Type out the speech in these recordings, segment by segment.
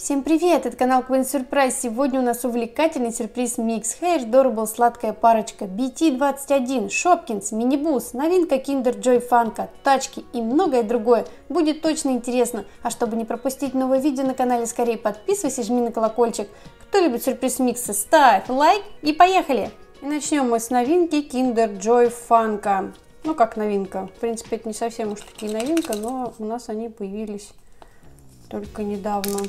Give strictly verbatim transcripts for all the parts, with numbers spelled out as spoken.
Всем привет! Это канал Queen Surprise. Сегодня у нас увлекательный сюрприз микс. Hairdorable, сладкая парочка, би ти двадцать один, Shopkins, Mini Boos, новинка Kinder Joy, Funko, тачки и многое другое. Будет точно интересно. А чтобы не пропустить новое видео на канале, скорее подписывайся и жми на колокольчик. Кто любит сюрприз миксы, ставь лайк и поехали! И начнем мы с новинки Kinder Joy Funko. Ну как новинка, в принципе это не совсем уж такие новинка, но у нас они появились только недавно.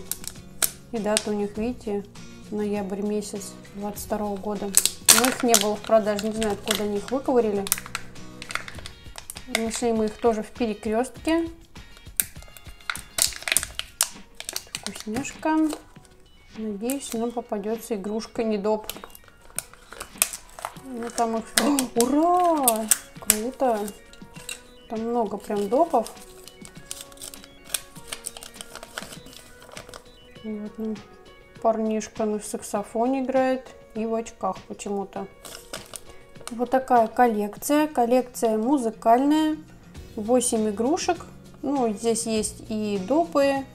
И дата у них, видите, ноябрь месяц двадцать второго года. Но их не было в продаже, не знаю, откуда они их выковырили. Нашли мы их тоже в перекрестке. Вкусняшка. Надеюсь, нам попадется игрушка недоб. Ну там их... О, ура! Круто! Там много прям допов. И вот, ну, парнишка на саксофоне играет и в очках почему-то. Вот такая коллекция. Коллекция музыкальная. восемь игрушек. Ну, здесь есть и допы,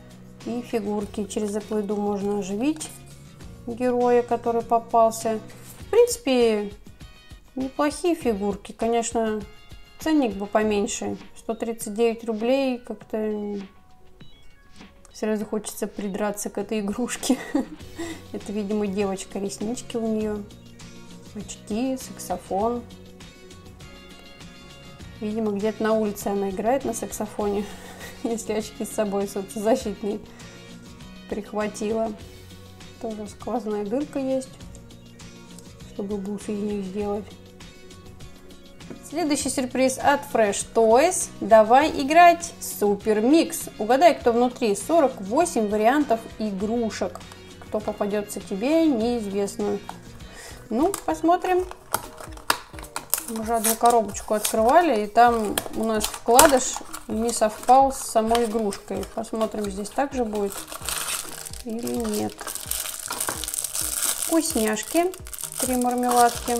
и фигурки. Через эплэйду можно оживить героя, который попался. В принципе, неплохие фигурки. Конечно, ценник бы поменьше. сто тридцать девять рублей как-то... Сразу хочется придраться к этой игрушке. Это, видимо, девочка, реснички у нее, очки, саксофон. Видимо, где-то на улице она играет на саксофоне, если очки с собой солнцезащитные прихватила. Тоже сквозная дырка есть, чтобы бусы из них сделать. Следующий сюрприз от Fresh Toys. Давай играть! Супер микс! Угадай, кто внутри. сорок восемь вариантов игрушек. Кто попадется тебе, неизвестно. Ну, посмотрим. Мы уже одну коробочку открывали, и там у нас вкладыш не совпал с самой игрушкой. Посмотрим, здесь также будет или нет. Вкусняшки. Три мармеладки.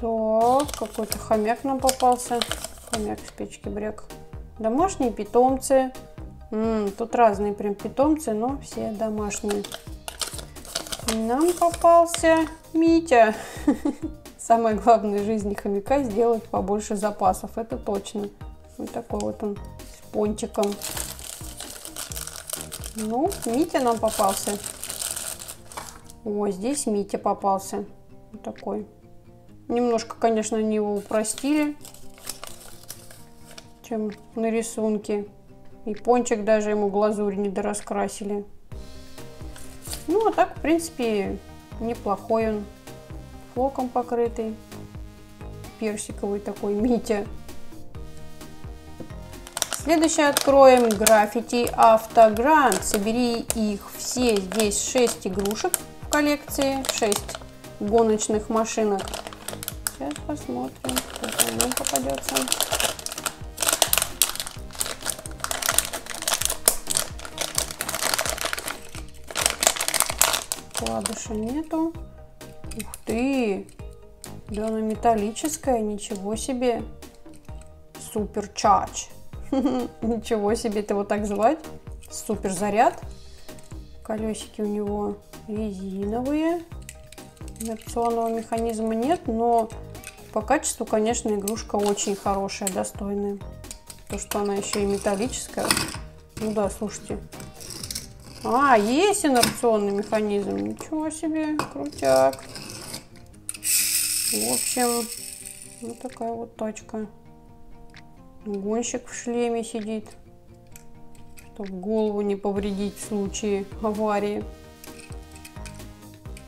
Так, какой-то хомяк нам попался. Хомяк с печки Брек. Домашние питомцы. М-м, тут разные прям питомцы, но все домашние. Нам попался Митя. Самое главное в жизни хомяка — сделать побольше запасов. Это точно. Вот такой вот он с пончиком. Ну, Митя нам попался. О, здесь Митя попался. Вот такой. Немножко, конечно, они его упростили, чем на рисунке. И пончик даже ему глазурь не дораскрасили. Ну, а так, в принципе, неплохой он. Флоком покрытый. Персиковый такой Митя. Следующее откроем. Graffiti Автогрант. Собери их все. Здесь шесть игрушек в коллекции. шесть гоночных машинок. Сейчас посмотрим, что нам попадется. Вкладыша нету. Ух ты! Да она металлическая, ничего себе. Суперчардж. Ничего себе, это его так звать. Суперзаряд. Колесики у него резиновые. Инерционного механизма нет, но... По качеству, конечно, игрушка очень хорошая, достойная. То, что она еще и металлическая. Ну да, слушайте. А, есть инерционный механизм. Ничего себе, крутяк. В общем, вот такая вот тачка. Гонщик в шлеме сидит, чтобы голову не повредить в случае аварии.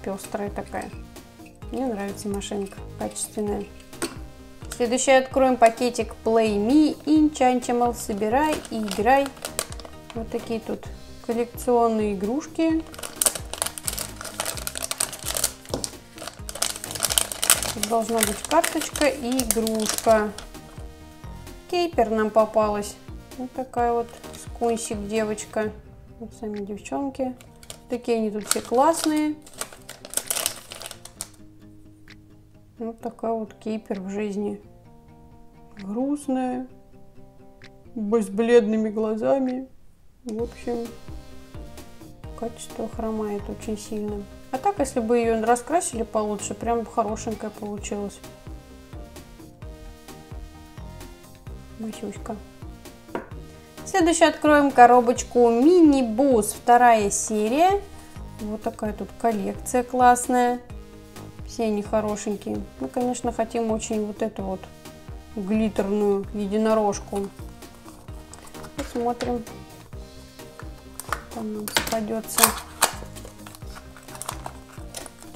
Пестрая такая. Мне нравится машинка, качественная. Следующее откроем пакетик Play me, Enchantimal, собирай и играй. Вот такие тут коллекционные игрушки. Тут должна быть карточка и игрушка. Кейпер нам попалась. Вот такая вот скунсик девочка. Вот сами девчонки. Такие они тут все классные. Вот такая вот Кейпер в жизни. Грустная. с бледными глазами. В общем, качество хромает очень сильно. А так, если бы ее раскрасили получше, прям хорошенькая получилась. Масюшка. Следующую откроем коробочку Mini Boos, вторая серия. Вот такая тут коллекция классная. Все они хорошенькие. Мы, конечно, хотим очень вот эту вот глиттерную единорожку. Посмотрим, там нам попадется.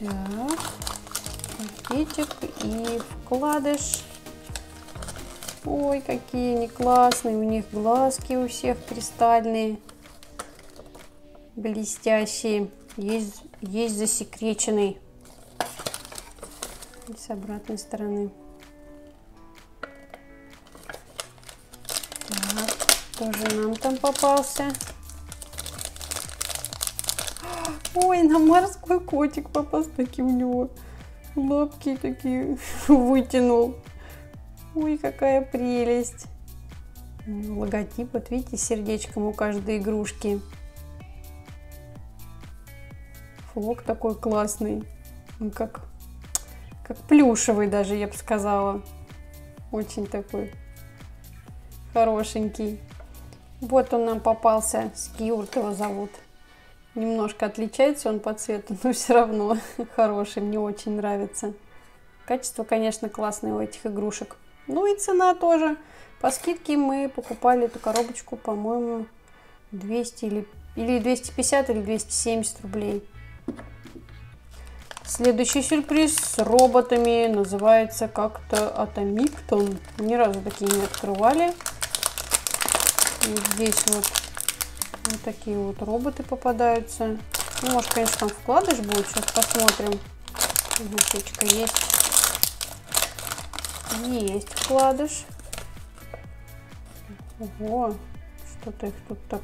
Так, пакетик и вкладыш. Ой, какие они классные, у них глазки у всех кристальные, блестящие. Есть, есть засекреченный. И с обратной стороны. Так, тоже нам там попался. Ой, нам морской котик попался, такие у него лапки такие вытянул. Ой, какая прелесть. Логотип, вот видите, сердечком у каждой игрушки. Флок такой классный. Он как, как плюшевый даже, я бы сказала. Очень такой хорошенький. Вот он нам попался. Скиорта его зовут. Немножко отличается он по цвету, но все равно хороший. Мне очень нравится. Качество, конечно, классное у этих игрушек. Ну и цена тоже. По скидке мы покупали эту коробочку, по-моему, двести или, или двести пятьдесят, или двести семьдесят рублей. Следующий сюрприз с роботами. Называется как-то Atomicton. Ни разу такие не открывали. Вот здесь вот, вот такие вот роботы попадаются. Ну, может, конечно, там вкладыш будет. Сейчас посмотрим. Гусечка есть. Есть вкладыш. Ого, что-то их тут так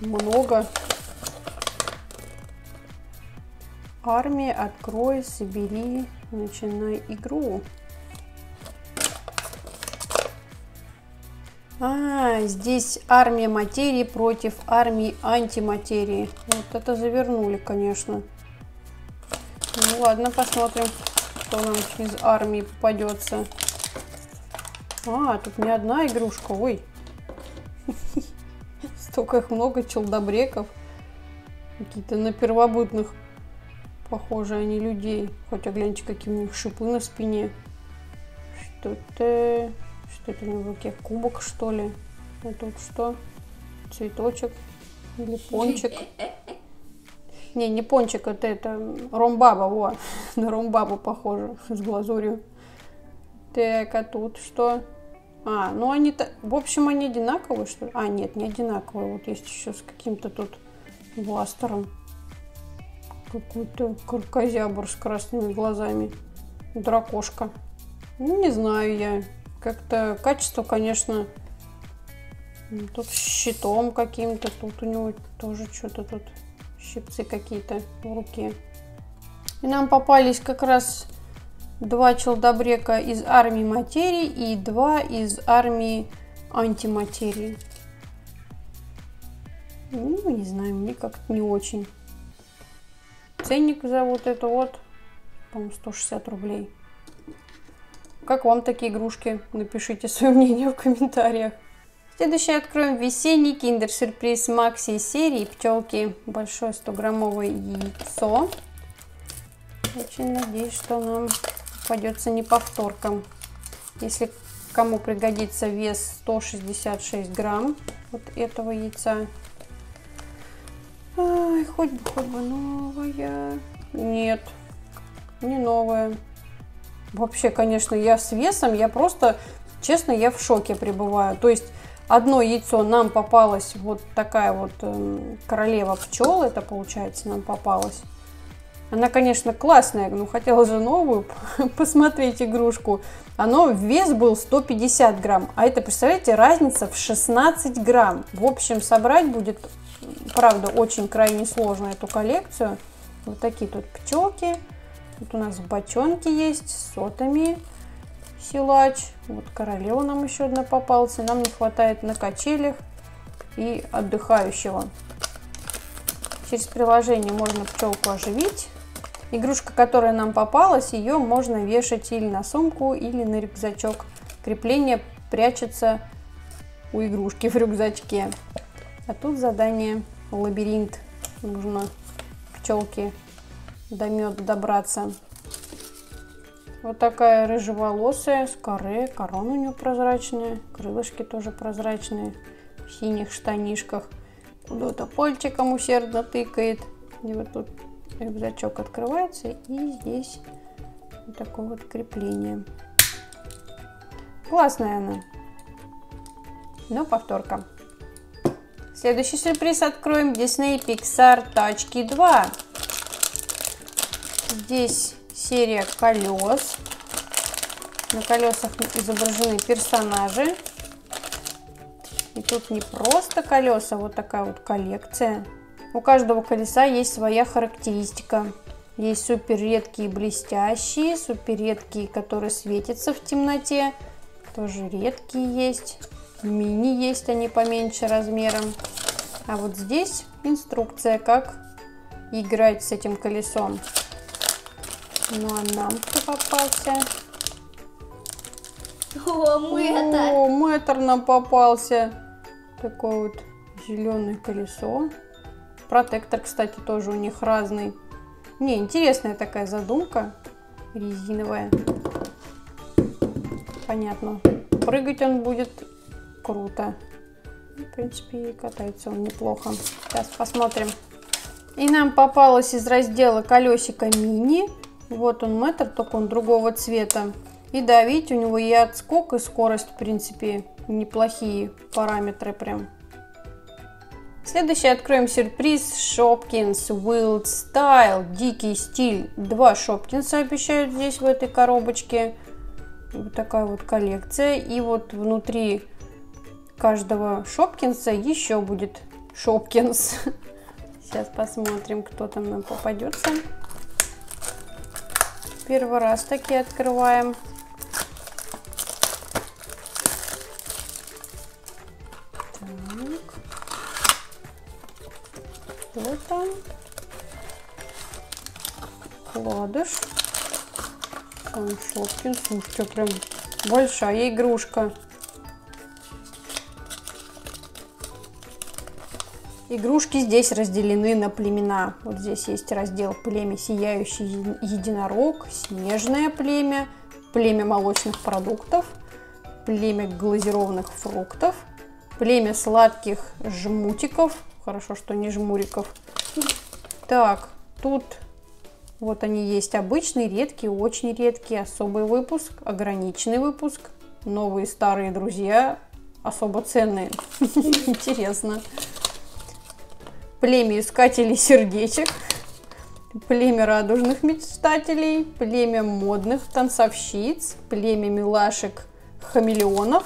много. Армия, открой, собери, начинай игру. А, здесь армия материи против армии антиматерии. Вот это завернули, конечно. Ну ладно, посмотрим, что нам из армии попадется. А, тут не одна игрушка. Ой. Столько их много, челдобреков. Какие-то на первобытных похожи они людей. Хотя гляньте, какие у них шипы на спине. Что-то... Что-то на руке. Кубок, что ли? А тут что? Цветочек. Или пончик. Не, не пончик, это, это ромбаба, во, на ромбабу похоже, с глазурью. Так, а тут что? А, ну они-то, в общем, они одинаковые, что ли? А, нет, не одинаковые, вот есть еще с каким-то тут бластером. Какой-то крокозябр с красными глазами. Дракошка. Ну, не знаю я, как-то качество, конечно, тут с щитом каким-то, тут у него тоже что-то тут... щипцы какие-то в руке. И нам попались как раз два челдобрека из армии материи и два из армии антиматерии. Ну, не знаю, мне как-то не очень. Ценник за вот это вот, по-моему, сто шестьдесят рублей. Как вам такие игрушки? Напишите свое мнение в комментариях. Следующий откроем весенний Kinder Surprise Макси серии пчелки. Большое стограммовое яйцо. Очень надеюсь, что нам попадется не повторком. Если кому пригодится вес сто шестьдесят шесть грамм вот этого яйца. Ай, хоть бы, хоть бы новая. Нет, не новая. Вообще, конечно, я с весом, я просто, честно, я в шоке пребываю. То есть... Одно яйцо нам попалось, вот такая вот э, королева пчел, это получается нам попалась. Она, конечно, классная, но хотела же новую посмотреть игрушку. Оно, вес был сто пятьдесят грамм, а это, представляете, разница в шестнадцать грамм. В общем, собрать будет, правда, очень крайне сложно эту коллекцию. Вот такие тут пчелки, тут у нас бочонки есть с сотами. силач. Вот королева нам еще одна попалась. Нам не хватает на качелях и отдыхающего. Через приложение можно пчелку оживить. Игрушка, которая нам попалась, ее можно вешать или на сумку, или на рюкзачок. Крепление прячется у игрушки в рюкзачке. А тут задание лабиринт. Нужно пчелке до мёда добраться. Вот такая рыжеволосая, с коры, корона у нее прозрачная, крылышки тоже прозрачные, в синих штанишках. Куда-то пальчиком усердно тыкает. И вот тут рюкзачок открывается, и здесь вот такое вот крепление. Классная она, но повторка. Следующий сюрприз откроем. Disney Pixar тачки два. Здесь серия колес. На колесах изображены персонажи. И тут не просто колеса, вот такая вот коллекция. У каждого колеса есть своя характеристика. Есть супер редкие блестящие, супер редкие, которые светятся в темноте. Тоже редкие есть. Мини есть, они поменьше размером. А вот здесь инструкция, как играть с этим колесом. Ну а нам кто попался? О, мэтр! О, мэтр нам попался. Такое вот зеленое колесо. Протектор, кстати, тоже у них разный. Не, интересная такая задумка. Резиновая. Понятно. Прыгать он будет круто. В принципе, и катается он неплохо. Сейчас посмотрим. И нам попалось из раздела колесико мини. Вот он мэтр, только он другого цвета. И давить у него и отскок, и скорость, в принципе, неплохие параметры прям. Следующий откроем сюрприз. Shopkins Wild Style. Дикий стиль. Два Shopkins обещают здесь в этой коробочке. Вот такая вот коллекция. И вот внутри каждого Shopkins еще будет Shopkins. Сейчас посмотрим, кто там нам попадется. Первый раз такие открываем. Так. Кто там? Кладыш. Там Shopkins. Слушайте, прям большая игрушка. Игрушки здесь разделены на племена. Вот здесь есть раздел племя сияющий единорог, снежное племя, племя молочных продуктов, племя глазированных фруктов, племя сладких жмутиков. Хорошо, что не жмуриков. Так, тут вот они есть обычные, редкие, очень редкие, особый выпуск, ограниченный выпуск, новые старые друзья, особо ценные. Интересно. Племя искателей сердечек, племя радужных мечтателей, племя модных танцовщиц, племя милашек-хамелеонов,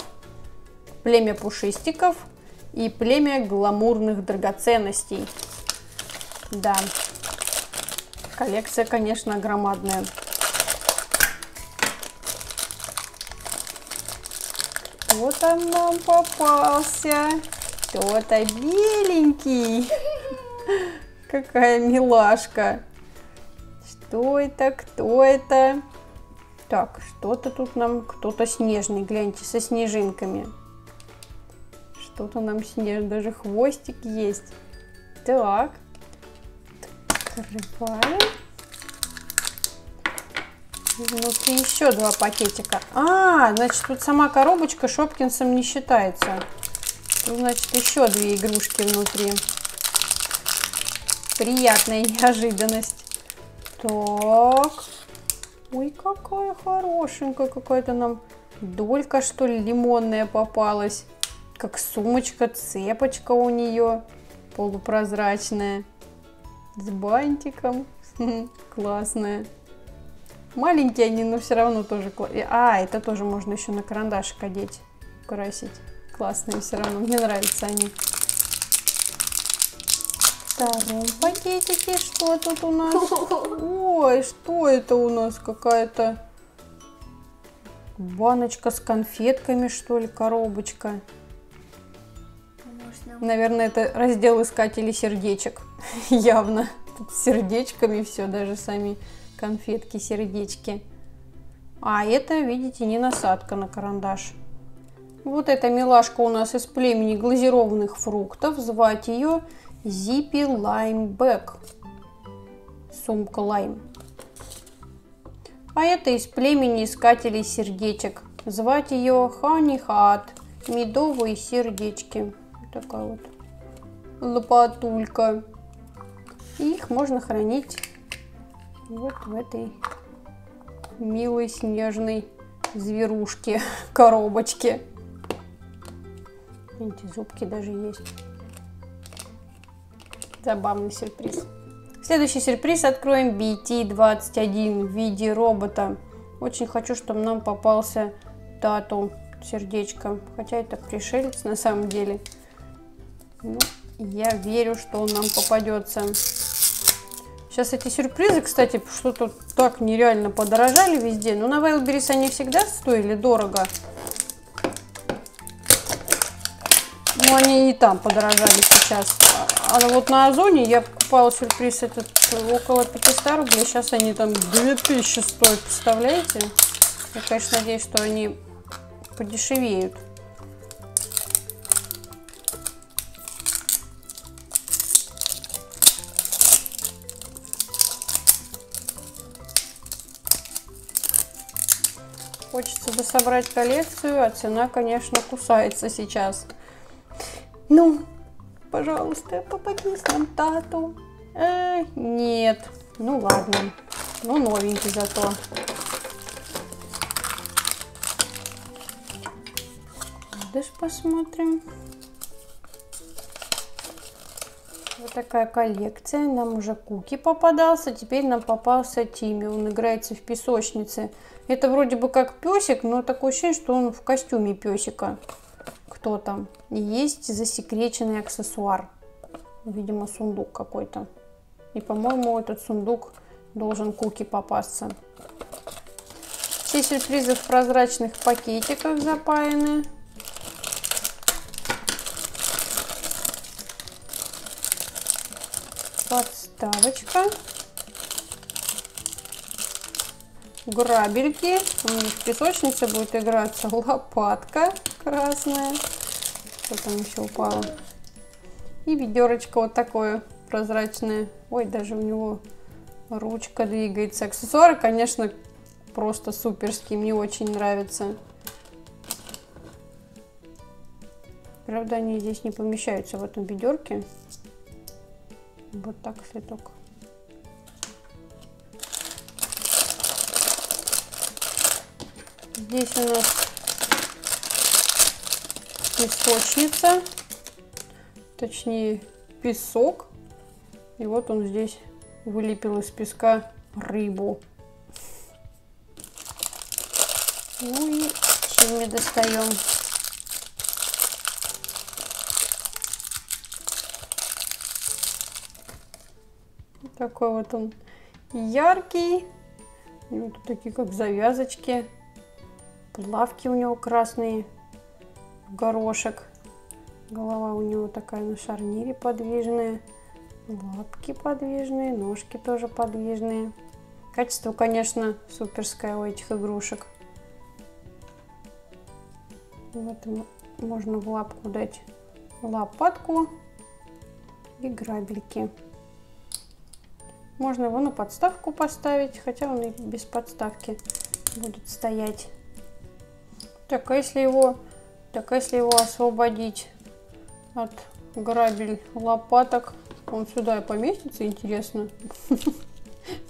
племя пушистиков и племя гламурных драгоценностей. Да, коллекция, конечно, громадная. Вот он нам попался. Кто-то беленький. Какая милашка. Что это? Кто это? Так, что-то тут нам... Кто-то снежный, гляньте, со снежинками. Что-то нам снежный, даже хвостик есть. Так. Открываем. Внутри еще два пакетика. А, значит, тут сама коробочка Shopkins'ом не считается. Тут, значит, еще две игрушки внутри. Приятная неожиданность. Так. Ой, какая хорошенькая. Какая-то нам долька, что ли, лимонная попалась. Как сумочка, цепочка у нее. Полупрозрачная. С бантиком. Классная. Маленькие они, но все равно тоже классные. А, это тоже можно еще на карандашик одеть. Украсить. Классные все равно. Мне нравятся они. Второй пакетики. Что тут у нас? Ой, что это у нас? Какая-то Баночка с конфетками, что ли, коробочка. Можно... Наверное, это раздел искателей сердечек. Явно. Тут с сердечками все, даже сами конфетки, сердечки. А это, видите, не насадка на карандаш. Вот эта милашка у нас из племени глазированных фруктов. Звать ее Зиппи Лаймбэк. Сумка Лайм. А это из племени искателей сердечек. Звать ее Хани Хат. Медовые сердечки. Вот такая вот лопатулька. И их можно хранить вот в этой милой снежной зверушке, коробочке. Видите, зубки даже есть. Забавный сюрприз. Следующий сюрприз откроем би ти двадцать один в виде робота. Очень хочу, чтобы нам попался тату, сердечко. Хотя это пришелец на самом деле. Но я верю, что он нам попадется. Сейчас эти сюрпризы, кстати, что-то так нереально подорожали везде. Но на Wildberries они всегда стоили дорого. Но они и там подорожали сейчас. А вот на Озоне я покупала сюрприз этот около пятисот рублей. Сейчас они там две тысячи стоят, представляете? Я, конечно, надеюсь, что они подешевеют. Хочется дособрать коллекцию, а цена, конечно, кусается сейчас. Ну, пожалуйста, попадись нам тату. Э, нет. Ну ладно. Ну, новенький зато. Даже посмотрим. Вот такая коллекция. Нам уже Куки попадался. Теперь нам попался Тими. Он играется в песочнице. Это вроде бы как песик, но такое ощущение, что он в костюме песика. Кто там? Есть засекреченный аксессуар. Видимо, сундук какой-то. И, по-моему, этот сундук должен Куки попасться. Все сюрпризы в прозрачных пакетиках запаяны. Подставочка. Грабельки. У них в песочнице будет играться лопатка красная. Что там еще упало? И ведерочко вот такое прозрачное. Ой, даже у него ручка двигается. Аксессуары, конечно, просто суперские. Мне очень нравятся. Правда, они здесь не помещаются в этом ведерке. Вот так цветок. Здесь у нас песочница, точнее песок. И вот он здесь вылепил из песка рыбу. Ну и чем мы достаем? Вот такой вот он яркий. И вот такие как завязочки. Лапки у него красные, горошек. Голова у него такая на шарнире подвижная. Лапки подвижные, ножки тоже подвижные. Качество, конечно, суперское у этих игрушек. Вот можно в лапку дать лопатку и грабельки. Можно его на подставку поставить, хотя он и без подставки будет стоять. Так, а если его, так, а если его освободить от грабель, лопаток, он сюда поместится, интересно?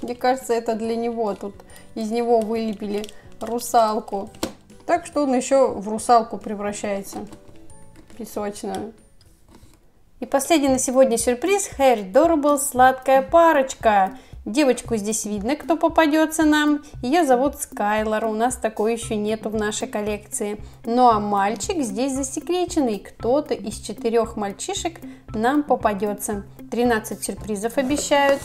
Мне кажется, это для него. Тут из него вылепили русалку. Так что он еще в русалку превращается. Песочную. И последний на сегодня сюрприз. Hairdorable сладкая парочка. Девочку здесь видно, кто попадется нам. Ее зовут Скайлер, у нас такой еще нету в нашей коллекции. Ну а мальчик здесь засекреченный, кто-то из четырех мальчишек нам попадется. тринадцать сюрпризов обещают.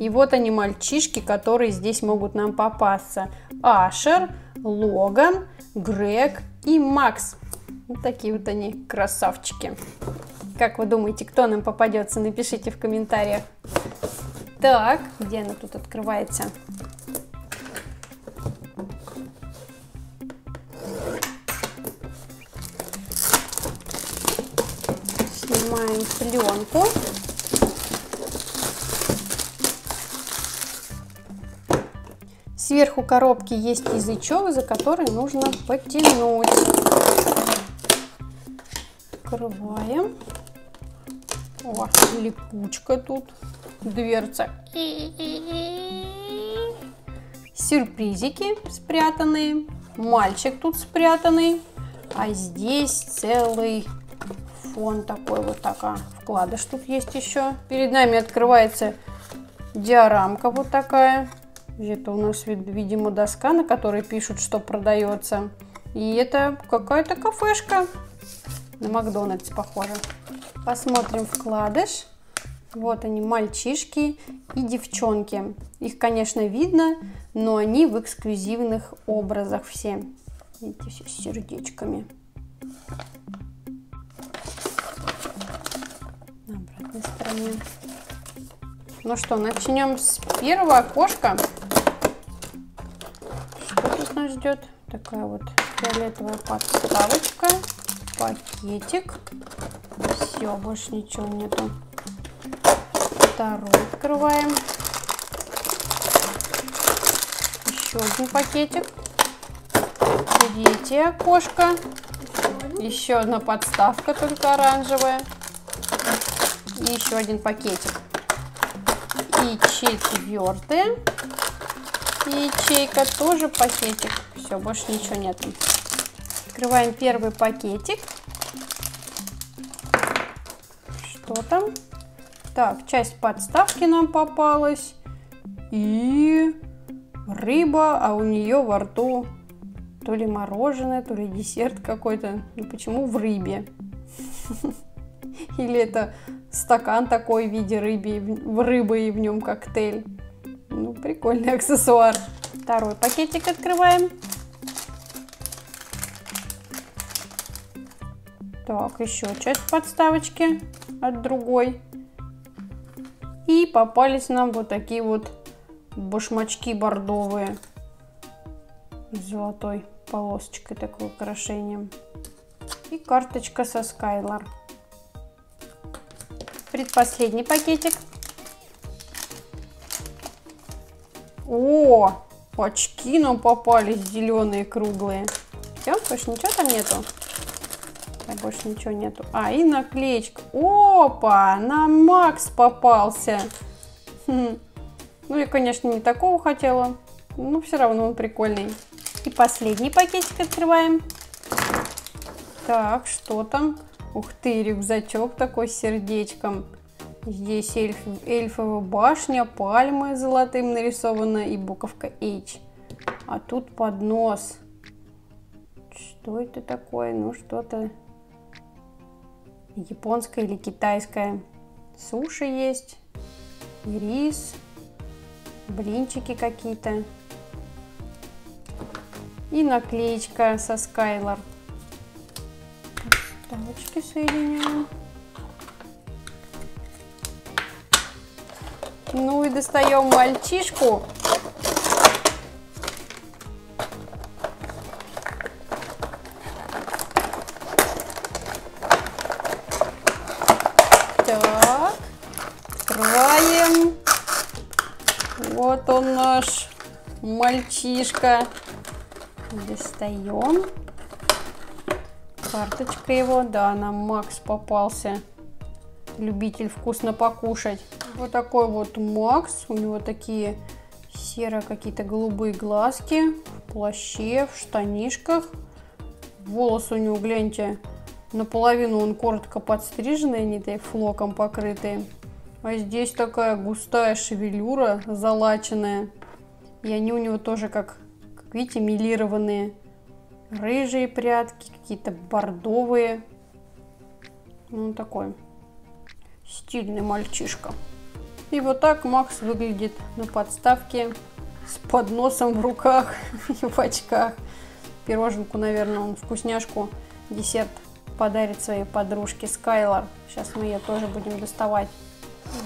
И вот они, мальчишки, которые здесь могут нам попасться. Ашер, Логан, Грег и Макс. Вот такие вот они красавчики. Как вы думаете, кто нам попадется? Напишите в комментариях. Так, где она тут открывается? Снимаем пленку. Сверху коробки есть язычок, за который нужно потянуть. Открываем. О, липучка тут. Дверца. Сюрпризики спрятанные. Мальчик тут спрятанный. А здесь целый фон такой вот такая. Вкладыш тут есть еще. Перед нами открывается диорамка вот такая. Это у нас, видимо, доска, на которой пишут, что продается. И это какая-то кафешка. На Макдональдс, похоже. Посмотрим вкладыш. Вот они, мальчишки и девчонки. Их, конечно, видно, но они в эксклюзивных образах все. Видите, все с сердечками. На обратной стороне. Ну что, начнем с первого окошка. Что тут нас ждет? Такая вот фиолетовая подставочка, пакетик. Все, больше ничего нету. Второй открываем. Еще один пакетик. Третье окошко. Еще одна подставка, только оранжевая. И еще один пакетик. И четвертая ячейка, тоже пакетик. Все, больше ничего нету. Открываем первый пакетик. Что там? Так, часть подставки нам попалась. И рыба, а у нее во рту то ли мороженое, то ли десерт какой-то. Ну почему в рыбе? Или это стакан такой в виде рыбы, рыбы и в нем коктейль. Ну, прикольный аксессуар. Второй пакетик открываем. Так, еще часть подставочки от другой. И попались нам вот такие вот башмачки бордовые. С золотой полосочкой, такое украшение. И карточка со Скайлер. Предпоследний пакетик. О, очки нам попались зеленые, круглые. Все, больше ничего там нету? Там больше ничего нету. А, и наклеечка. Опа, нам Макс попался. Хм. Ну, я, конечно, не такого хотела, но все равно он прикольный. И последний пакетик открываем. Так, что там? Ух ты, рюкзачок такой с сердечком. Здесь эльф, эльфовая башня, пальмы золотым нарисована и буковка H. А тут поднос. Что это такое? Ну, что-то японское или китайское. Суши есть, рис, блинчики какие-то. И наклеечка со Скайлер. Ставочки соединяем. Ну и достаем мальчишку. Так, открываем. Вот он наш мальчишка. Достаем. Карточка его, да, нам Макс попался, любитель вкусно покушать. Вот такой вот Макс, у него такие серо какие-то голубые глазки, в плаще, в штанишках. Волосы у него, гляньте, наполовину он коротко подстриженный, они флоком покрытые. А здесь такая густая шевелюра, залаченная. И они у него тоже, как, как видите, милированные. Рыжие прядки, какие-то бордовые. Ну, такой стильный мальчишка. И вот так Макс выглядит на подставке с подносом в руках и в очках. Пироженку, наверное, он вкусняшку, десерт подарит своей подружке Скайлер. Сейчас мы ее тоже будем доставать.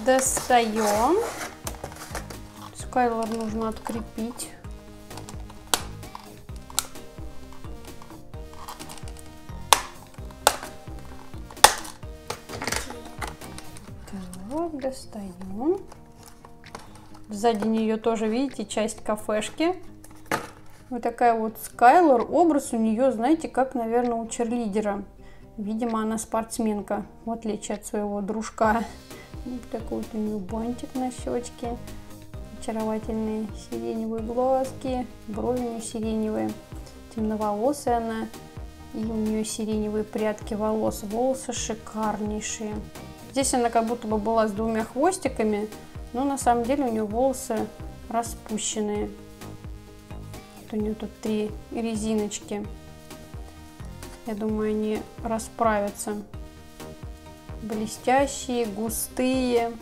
Достаем. Скайлер нужно открепить. Так, достаем. Сзади нее тоже, видите, часть кафешки. Вот такая вот Скайлер. Образ у нее, знаете, как, наверное, у черлидера. Видимо, она спортсменка, в отличие от своего дружка. Вот такой вот у нее бантик на щечке. Очаровательные сиреневые глазки, брови у нее сиреневые. Темноволосая она. И у нее сиреневые прядки волос. Волосы шикарнейшие. Здесь она как будто бы была с двумя хвостиками, но на самом деле у нее волосы распущенные. У нее тут три резиночки. Я думаю, они расправятся. Блестящие, густые.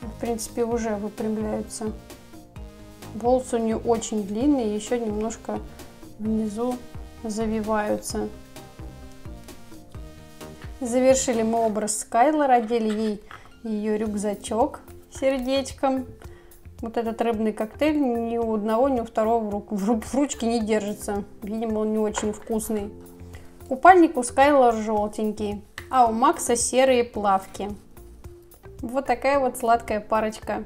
В принципе, уже выпрямляются. Волосы у нее очень длинные, еще немножко внизу завиваются. Завершили мы образ Скайлер, одели ей ее рюкзачок сердечком. Вот этот рыбный коктейль ни у одного, ни у второго в, рук, в ручке не держится. Видимо, он не очень вкусный. Купальник у Скайлер желтенький, а у Макса серые плавки. Вот такая вот сладкая парочка.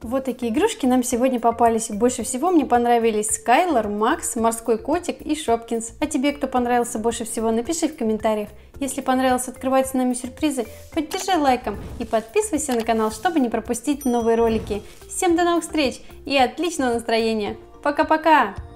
Вот такие игрушки нам сегодня попались. Больше всего мне понравились Скайлер, Макс, морской котик и Shopkins. А тебе кто понравился больше всего, напиши в комментариях. Если понравилось открывать с нами сюрпризы, поддержи лайком и подписывайся на канал, чтобы не пропустить новые ролики. Всем до новых встреч и отличного настроения! Пока-пока!